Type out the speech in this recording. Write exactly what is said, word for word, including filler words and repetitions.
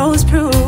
rose proof.